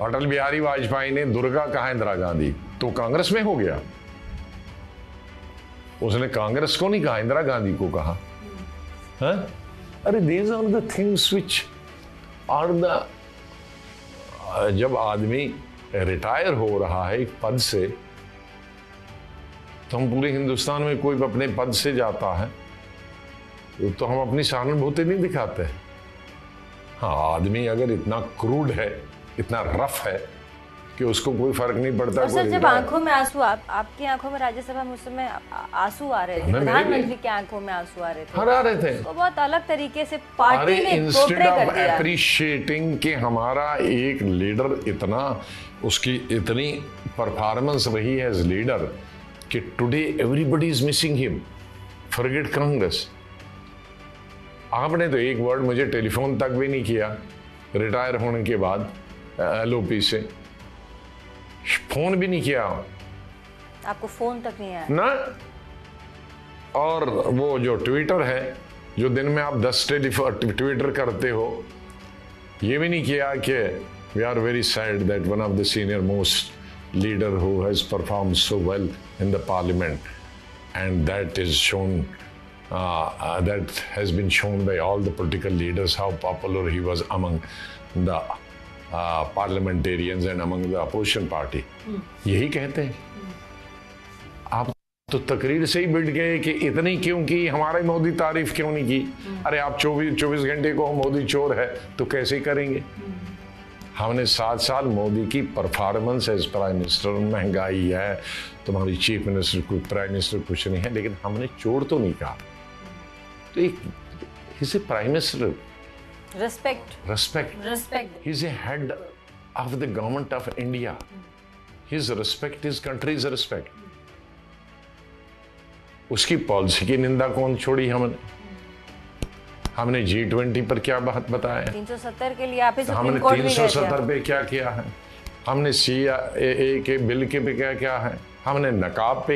अटल बिहारी वाजपेयी ने दुर्गा कहा इंदिरा गांधी, तो कांग्रेस में हो गया। उसने कांग्रेस को नहीं कहा, इंदिरा गांधी को कहा। अरे these are the things which are the जब आदमी रिटायर हो रहा है एक पद से, तो हम पूरे हिंदुस्तान में कोई अपने पद से जाता है तो हम अपनी सहानुभूति नहीं दिखाते। हाँ, आदमी अगर इतना क्रूड है, इतना रफ है कि उसको कोई फर्क नहीं पड़ता। सर, जब आंखों में आंसू, आपकी आंखों में राज्यसभा में उस समय आंसू आ रहे थे, प्रधानमंत्री की आंखों में आंसू आ रहे थे, हर आ रहे थे। तो बहुत अलग तरीके से पार्टी ने इंस्टेड ऑफ एप्रिशिएटिंग कि हमारा एक लीडर इतना, उसकी इतनी परफॉर्मेंस रही है एज लीडर कि today everybody is missing him, forget Congress. आपने तो एक वर्ड मुझे टेलीफोन तक भी नहीं किया रिटायर होने के बाद, एलओपी से फोन भी नहीं किया। आपको फोन तक नहीं आया ना? और वो जो ट्विटर है, जो दिन में आप 10 ट्विटर करते हो, ये भी नहीं किया कि we are very sad that one of the senior most leader who has perform so well in the parliament and that is shown, that has been shown by all the political leaders how popular he was among the parliamentarians and among the opposition party. यही कहते हैं। आप तो तकरीर से ही bit गए कि इतनी क्यों की, हमारे मोदी तारीफ क्यों नहीं की। अरे आप 24 घंटे को मोदी चोर है तो कैसे करेंगे? हमने 7 साल मोदी की परफॉर्मेंस एज प्राइम मिनिस्टर, महंगाई है तुम्हारी, चीफ मिनिस्टर कोई, प्राइम मिनिस्टर कुछ नहीं है, लेकिन हमने चोर तो नहीं कहा। तो एक he's a prime minister, respect, he's a head of the government of India, his respect, his country's respect. उसकी पॉलिसी की निंदा कौन छोड़ी? हमने G20 पर क्या बात बताया, 370 के लिए आप इस, हमने 370 पे क्या किया है, हमने CIA के बिल के पे क्या क्या है, हमने नकाब पे